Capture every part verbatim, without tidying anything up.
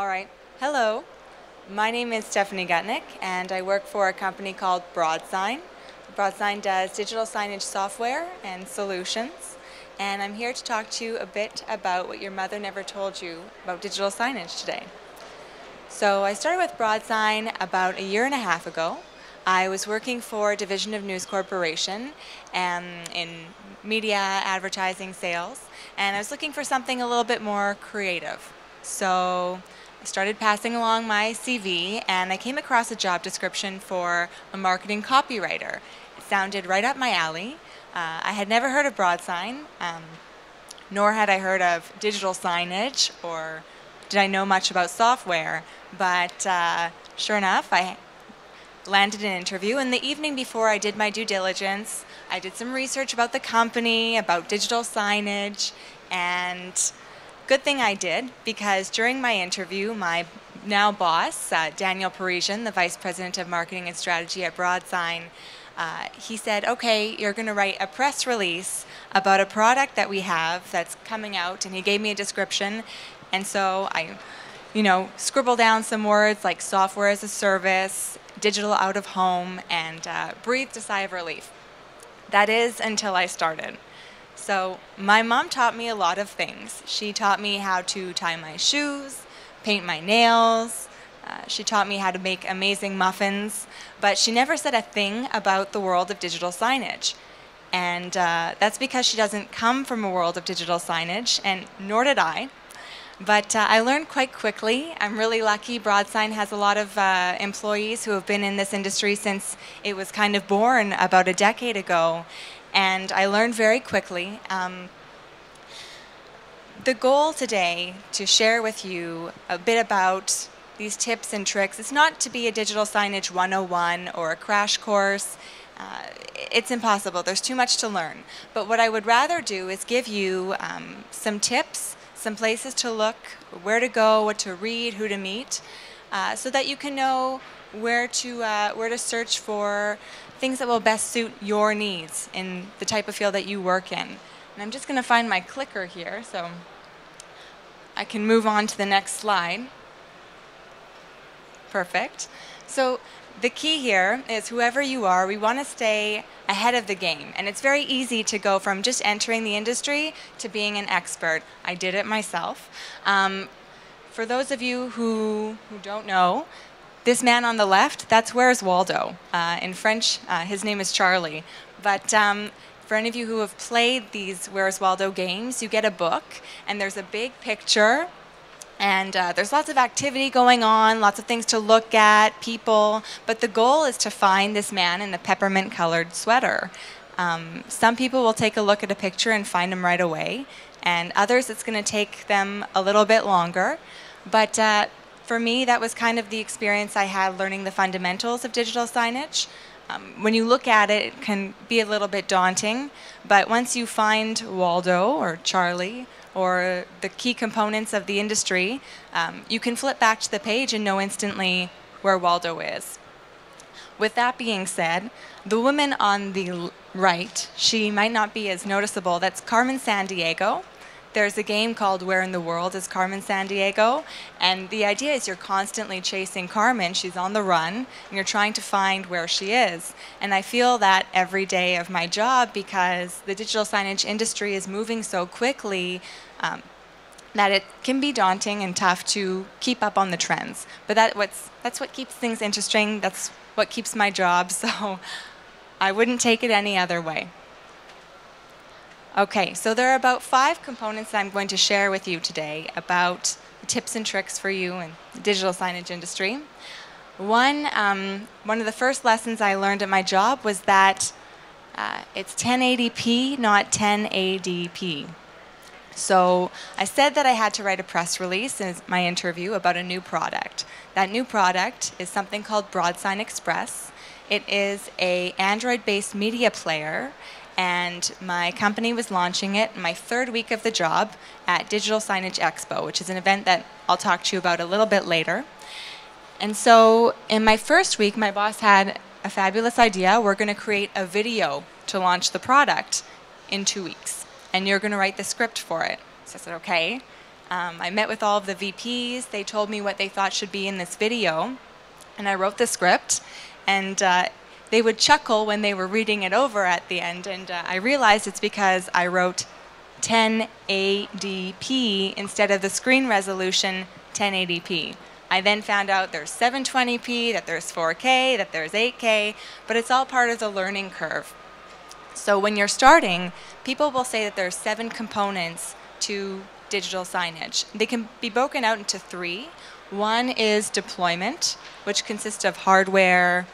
All right. Hello. My name is Stephanie Gutnik, and I work for a company called BroadSign. BroadSign does digital signage software and solutions, and I'm here to talk to you a bit about what your mother never told you about digital signage today. So I started with BroadSign about a year and a half ago. I was working for a division of News Corporation um, in media, advertising, sales, and I was looking for something a little bit more creative. So I started passing along my C V, and I came across a job description for a marketing copywriter. It sounded right up my alley. Uh, I had never heard of BroadSign, um, nor had I heard of digital signage, or did I know much about software. But uh, sure enough, I landed an interview, and the evening before I did my due diligence. I did some research about the company, about digital signage, and good thing I did, because during my interview, my now boss, uh, Daniel Parisian, the Vice President of Marketing and Strategy at BroadSign, uh, he said, okay, you're going to write a press release about a product that we have that's coming out, and he gave me a description, and so I, you know, scribbled down some words like software as a service, digital out of home, and uh, breathed a sigh of relief. That is until I started. So my mom taught me a lot of things. She taught me how to tie my shoes, paint my nails. Uh, she taught me how to make amazing muffins. But she never said a thing about the world of digital signage. And uh, that's because she doesn't come from a world of digital signage, and nor did I. But uh, I learned quite quickly. I'm really lucky. BroadSign has a lot of uh, employees who have been in this industry since it was kind of born about a decade ago. And I learned very quickly. Um, the goal today to share with you a bit about these tips and tricks is not to be a digital signage one oh one or a crash course. Uh, it's impossible. There's too much to learn. But what I would rather do is give you um, some tips, some places to look, where to go, what to read, who to meet, uh, so that you can know where to, uh, where to search for things that will best suit your needs in the type of field that you work in. And I'm just going to find my clicker here so I can move on to the next slide. Perfect. So the key here is whoever you are, we want to stay ahead of the game. And it's very easy to go from just entering the industry to being an expert. I did it myself. Um, for those of you who, who don't know, this man on the left, that's Where's Waldo. Uh, in French, uh, his name is Charlie. But um, for any of you who have played these Where's Waldo games, you get a book, and there's a big picture, and uh, there's lots of activity going on, lots of things to look at, people. But the goal is to find this man in the peppermint-colored sweater. Um, some people will take a look at a picture and find him right away, and others, it's going to take them a little bit longer. But uh, for me, that was kind of the experience I had learning the fundamentals of digital signage. Um, when you look at it, it can be a little bit daunting, but once you find Waldo or Charlie or the key components of the industry, um, you can flip back to the page and know instantly where Waldo is. With that being said, the woman on the right, she might not be as noticeable. That's Carmen Sandiego. There's a game called Where in the World is Carmen Sandiego, and the idea is you're constantly chasing Carmen. She's on the run, and you're trying to find where she is. And I feel that every day of my job, because the digital signage industry is moving so quickly um, that it can be daunting and tough to keep up on the trends. But that what's, that's what keeps things interesting. That's what keeps my job, so I wouldn't take it any other way. Okay, so there are about five components that I'm going to share with you today about tips and tricks for you in the digital signage industry. One, um, one of the first lessons I learned at my job was that uh, it's ten eighty p, not ten A D P. So I said that I had to write a press release in my interview about a new product. That new product is something called BroadSign Express. It is an Android-based media player, and my company was launching it my third week of the job at Digital Signage Expo, which is an event that I'll talk to you about a little bit later. And so in my first week, my boss had a fabulous idea. We're going to create a video to launch the product in two weeks, and you're going to write the script for it. So I said, okay. Um, I met with all of the V Ps. They told me what they thought should be in this video, and I wrote the script. And uh, they would chuckle when they were reading it over at the end, and uh, I realized it's because I wrote ten eighty p instead of the screen resolution ten eighty p. I then found out there's seven twenty p, that there's four K, that there's eight K, but it's all part of the learning curve. So when you're starting, people will say that there's seven components to digital signage. They can be broken out into three. One is deployment, which consists of hardware,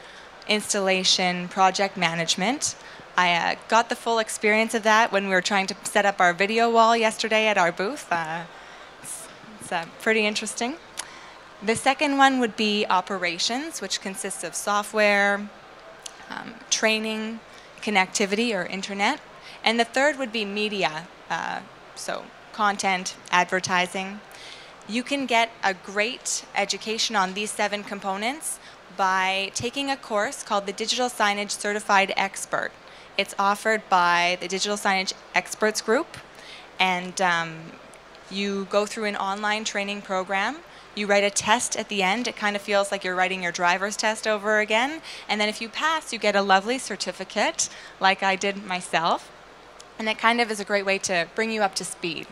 installation, project management. I uh, got the full experience of that when we were trying to set up our video wall yesterday at our booth. Uh, it's it's uh, pretty interesting. The second one would be operations, which consists of software, um, training, connectivity or internet. And the third would be media, uh, so content, advertising. You can get a great education on these seven components by taking a course called the Digital Signage Certified Expert. It's offered by the Digital Signage Experts Group, and um, you go through an online training program. You write a test at the end. It kind of feels like you're writing your driver's test over again. And then if you pass, you get a lovely certificate, like I did myself. And it kind of is a great way to bring you up to speed.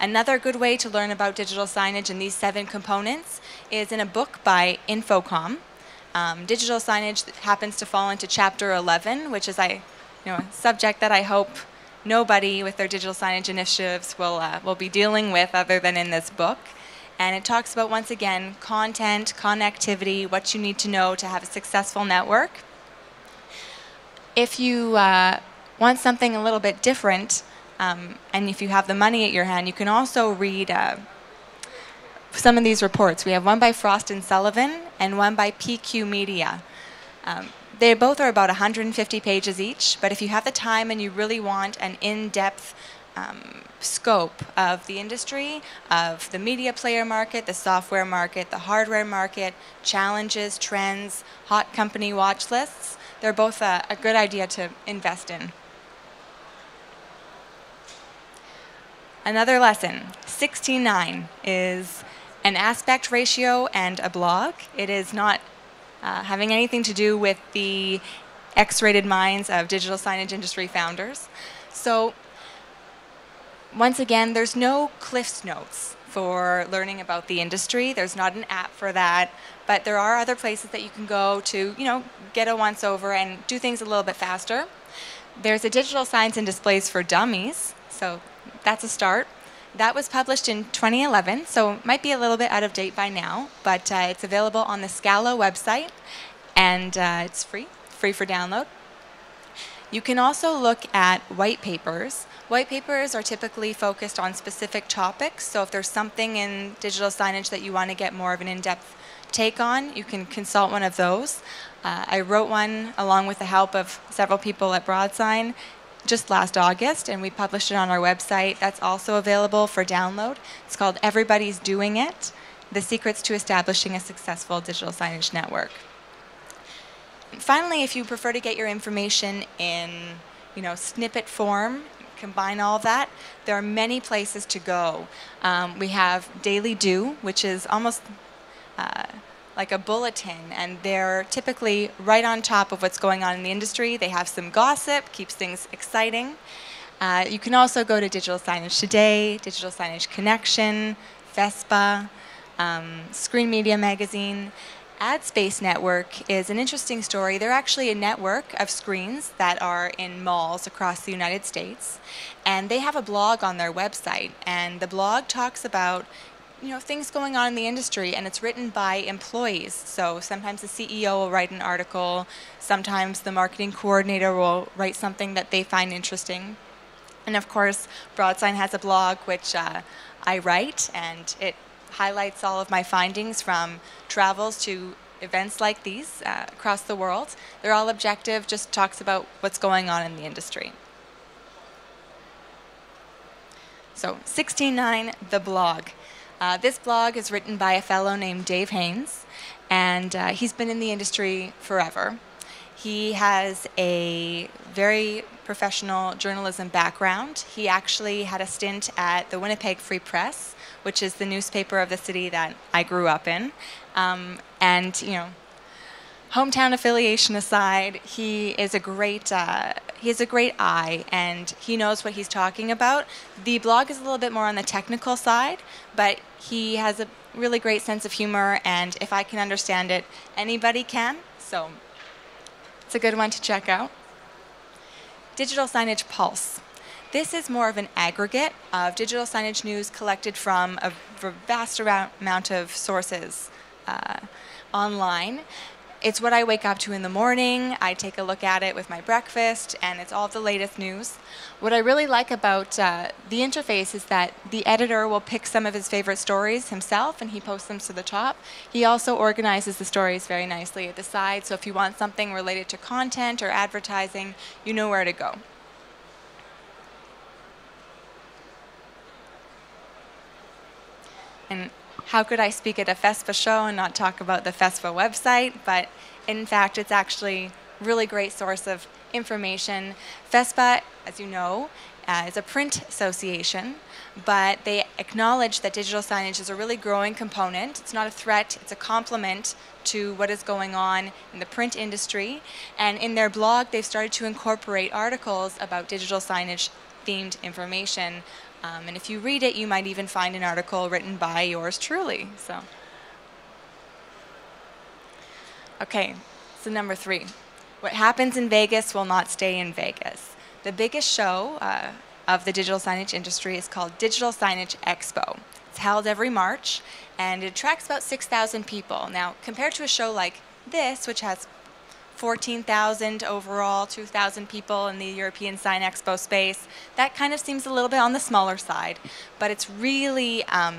Another good way to learn about digital signage and these seven components is in a book by InfoComm. Um, digital signage happens to fall into Chapter eleven, which is I, you know, a subject that I hope nobody with their digital signage initiatives will, uh, will be dealing with other than in this book. And it talks about, once again, content, connectivity, what you need to know to have a successful network. If you uh, want something a little bit different, Um, and if you have the money at your hand, you can also read uh, some of these reports. We have one by Frost and Sullivan and one by P Q Media. Um, they both are about one hundred fifty pages each, but if you have the time and you really want an in-depth um, scope of the industry, of the media player market, the software market, the hardware market, challenges, trends, hot company watch lists, they're both uh, a good idea to invest in. Another lesson, sixty-nine, is an aspect ratio and a blog. It is not uh, having anything to do with the X-rated minds of digital signage industry founders. So once again, there's no Cliff's Notes for learning about the industry. There's not an app for that, but there are other places that you can go to, you know, get a once-over and do things a little bit faster. There's a Digital Signs and Displays for Dummies, so that's a start. That was published in twenty eleven, so it might be a little bit out of date by now, but uh, it's available on the Scala website, and uh, it's free, free for download. You can also look at white papers. White papers are typically focused on specific topics, so if there's something in digital signage that you want to get more of an in-depth take on, you can consult one of those. Uh, I wrote one along with the help of several people at BroadSign just last August, and we published it on our website. That's also available for download. It's called Everybody's Doing It, The Secrets to Establishing a Successful Digital Signage Network. And finally, if you prefer to get your information in, you know, snippet form, combine all that, there are many places to go. Um, we have Daily Do, which is almost uh, like a bulletin, and they're typically right on top of what's going on in the industry. They have some gossip, keeps things exciting. Uh, you can also go to Digital Signage Today, Digital Signage Connection, FESPA, um, Screen Media Magazine. Ad Space Network is an interesting story. They're actually a network of screens that are in malls across the United States, and they have a blog on their website, and the blog talks about, you know, things going on in the industry, and it's written by employees. So sometimes the C E O will write an article, sometimes the marketing coordinator will write something that they find interesting. And of course, BroadSign has a blog which uh, I write, and it highlights all of my findings from travels to events like these uh, across the world. They're all objective, just talks about what's going on in the industry. So sixty-nine, the blog. Uh, this blog is written by a fellow named Dave Haynes, and uh, he's been in the industry forever. He has a very professional journalism background. He actually had a stint at the Winnipeg Free Press, which is the newspaper of the city that I grew up in. Um, and, you know, hometown affiliation aside, he is a great, uh, he has a great eye, and he knows what he's talking about. The blog is a little bit more on the technical side, but he has a really great sense of humor, and if I can understand it, anybody can. So it's a good one to check out. Digital Signage Pulse. This is more of an aggregate of digital signage news collected from a vast amount of sources uh, online. It's what I wake up to in the morning. I take a look at it with my breakfast, and it's all the latest news. What I really like about uh, the interface is that the editor will pick some of his favorite stories himself, and he posts them to the top. He also organizes the stories very nicely at the side, so if you want something related to content or advertising, you know where to go. And how could I speak at a FESPA show and not talk about the FESPA website? But in fact, it's actually a really great source of information. FESPA, as you know, uh, is a print association, but they acknowledge that digital signage is a really growing component. It's not a threat, it's a complement to what is going on in the print industry. And in their blog, they've started to incorporate articles about digital signage themed information. Um, and if you read it, you might even find an article written by yours truly. So, okay, so number three. What happens in Vegas will not stay in Vegas. The biggest show uh, of the digital signage industry is called Digital Signage Expo. It's held every March, and it attracts about six thousand people. Now, compared to a show like this, which has fourteen thousand overall, two thousand people in the European Sign Expo space. That kind of seems a little bit on the smaller side, but it's really, um,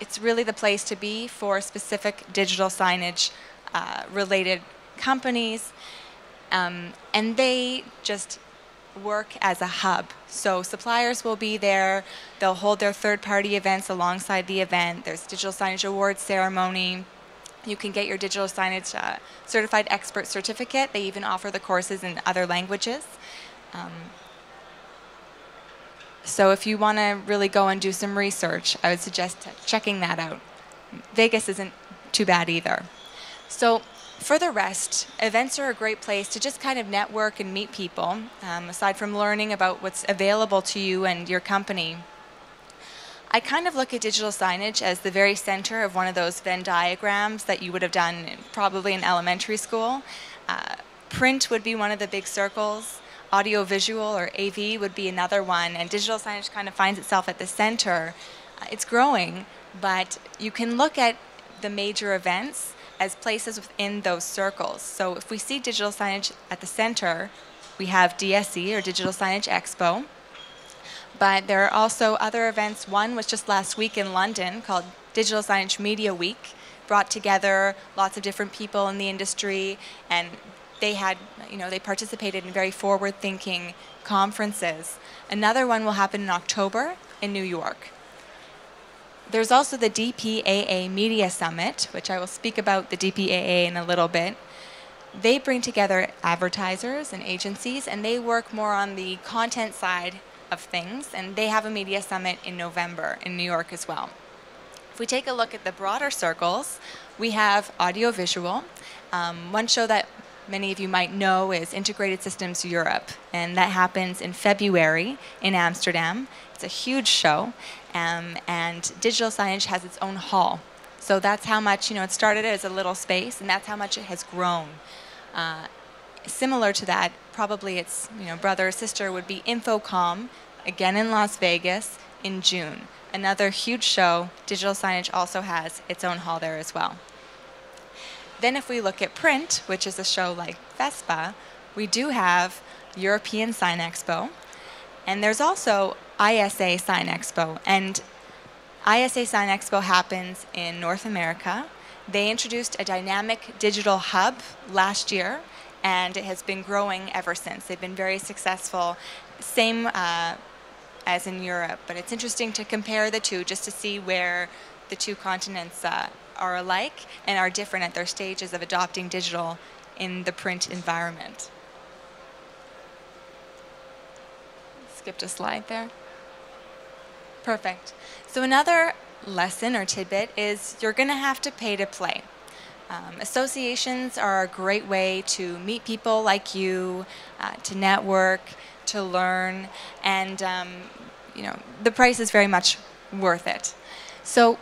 it's really the place to be for specific digital signage uh, related companies. Um, and they just work as a hub. So suppliers will be there, they'll hold their third party events alongside the event. There's Digital Signage Awards ceremony. You can get your Digital Signage uh, Certified Expert Certificate. They even offer the courses in other languages. Um, so if you want to really go and do some research, I would suggest checking that out. Vegas isn't too bad either. So for the rest, events are a great place to just kind of network and meet people, um, aside from learning about what's available to you and your company. I kind of look at digital signage as the very center of one of those Venn diagrams that you would have done probably in elementary school. Uh, print would be one of the big circles, audiovisual or A V would be another one, and digital signage kind of finds itself at the center. Uh, it's growing, but you can look at the major events as places within those circles. So if we see digital signage at the center, we have D S E or Digital Signage Expo. But there are also other events. One was just last week in London called Digital Signage Media Week, brought together lots of different people in the industry, and they had, you know, they participated in very forward-thinking conferences. Another one will happen in October in New York. There's also the D P A A Media Summit, which I will speak about the D P A A in a little bit. They bring together advertisers and agencies, and they work more on the content side of things, and they have a media summit in November in New York as well. If we take a look at the broader circles, we have audiovisual. Um, one show that many of you might know is Integrated Systems Europe, and that happens in February in Amsterdam. It's a huge show, um, and digital signage has its own hall. So that's how much, you know, it started as a little space, and that's how much it has grown. Uh, Similar to that, probably its, you know, brother or sister would be InfoComm, again in Las Vegas, in June. Another huge show. Digital signage also has its own hall there as well. Then if we look at print, which is a show like FESPA, we do have European Sign Expo, and there's also I S A Sign Expo. And I S A Sign Expo happens in North America. They introduced a dynamic digital hub last year, and it has been growing ever since. They've been very successful, same uh, as in Europe, but it's interesting to compare the two just to see where the two continents uh, are alike and are different at their stages of adopting digital in the print environment. Skipped a slide there. Perfect. So another lesson or tidbit is you're going to have to pay to play. Um, associations are a great way to meet people like you, uh, to network, to learn, and um, you know, the price is very much worth it. So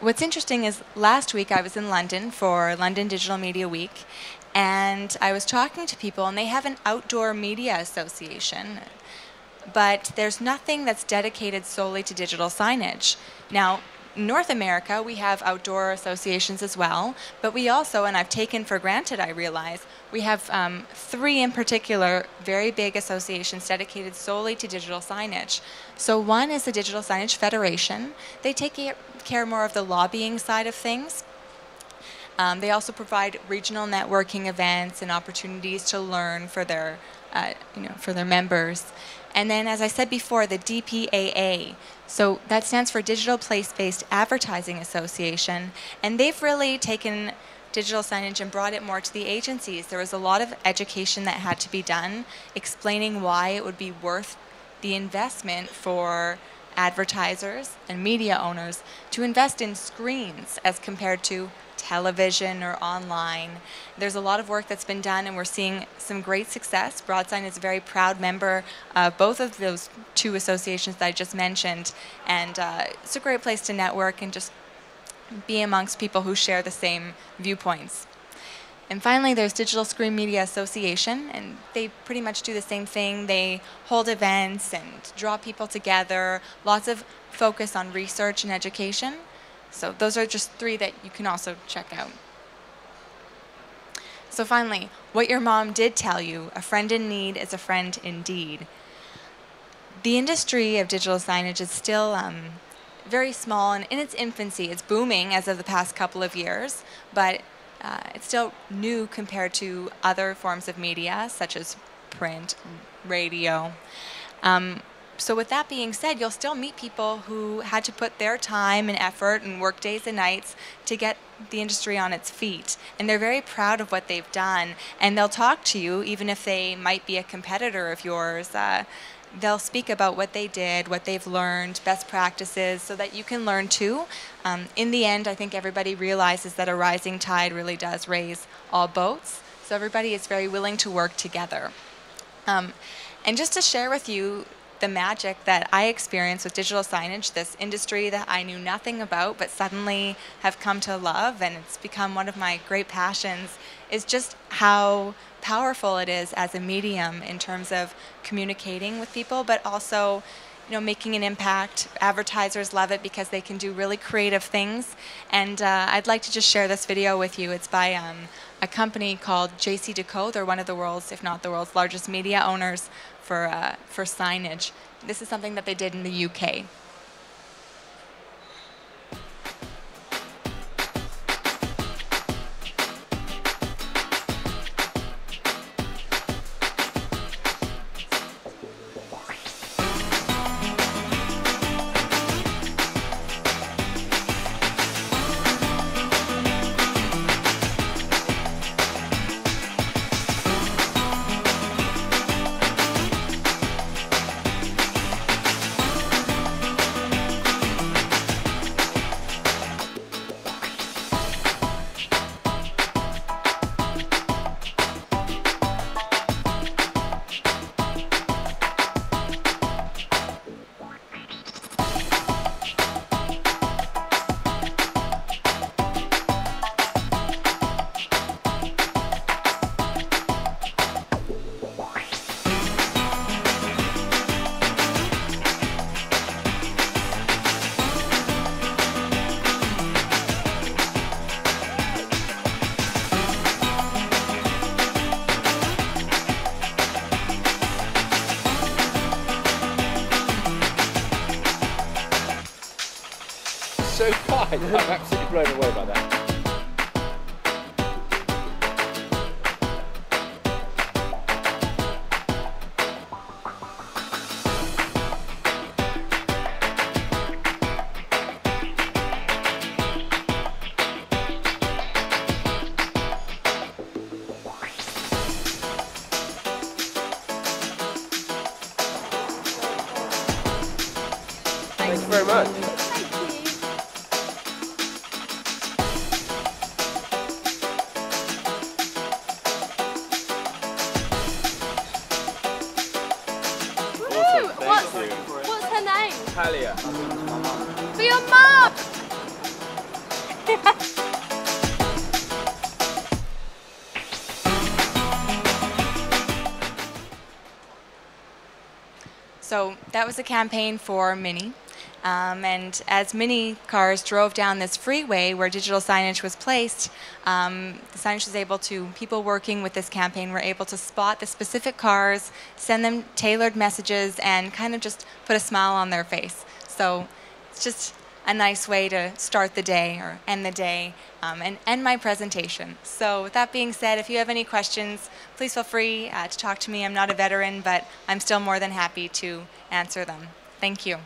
what's interesting is last week I was in London for London Digital Media Week, and I was talking to people, and they have an outdoor media association, but there's nothing that's dedicated solely to digital signage. Now, North America, we have outdoor associations as well, but we also, and I've taken for granted, I realize, we have um, three in particular very big associations dedicated solely to digital signage. So one is the Digital Signage Federation. They take care more of the lobbying side of things. Um, they also provide regional networking events and opportunities to learn for their, uh, you know, for their members. And then, as I said before, the D P A A. So that stands for Digital Place Based Advertising Association. And they've really taken digital signage and brought it more to the agencies. There was a lot of education that had to be done, explaining why it would be worth the investment for advertisers and media owners to invest in screens as compared to television or online. There's a lot of work that's been done, and we're seeing some great success. BroadSign is a very proud member of both of those two associations that I just mentioned, and uh, it's a great place to network and just be amongst people who share the same viewpoints. And finally, there's Digital Screen Media Association, and they pretty much do the same thing. They hold events and draw people together, lots of focus on research and education. So those are just three that you can also check out. So finally, what your mom did tell you, a friend in need is a friend indeed. The industry of digital signage is still um, very small and in its infancy. It's booming as of the past couple of years, but uh, it's still new compared to other forms of media, such as print, radio. Um, So with that being said, you'll still meet people who had to put their time and effort and work days and nights to get the industry on its feet. And they're very proud of what they've done. And they'll talk to you, even if they might be a competitor of yours. Uh, they'll speak about what they did, what they've learned, best practices, so that you can learn too. Um, in the end, I think everybody realizes that a rising tide really does raise all boats. So everybody is very willing to work together. Um, and just to share with you the magic that I experienced with digital signage, this industry that I knew nothing about but suddenly have come to love, and it's become one of my great passions, is just how powerful it is as a medium in terms of communicating with people, but also, you know, making an impact. Advertisers love it because they can do really creative things, and uh, I'd like to just share this video with you. It's by um, a company called J C Decaux. They're one of the world's, if not the world's, largest media owners for, uh, for signage. This is something that they did in the U K. So fine, I'm absolutely blown away by that. Thank you very much. Thank you. Natalia. For your mom! So that was a campaign for Mini. Um, and as Mini cars drove down this freeway where digital signage was placed, um, the signage was able to, people working with this campaign were able to spot the specific cars, send them tailored messages, and kind of just put a smile on their face. So it's just a nice way to start the day or end the day um, and end my presentation. So with that being said, if you have any questions, please feel free uh, to talk to me. I'm not a veteran, but I'm still more than happy to answer them. Thank you.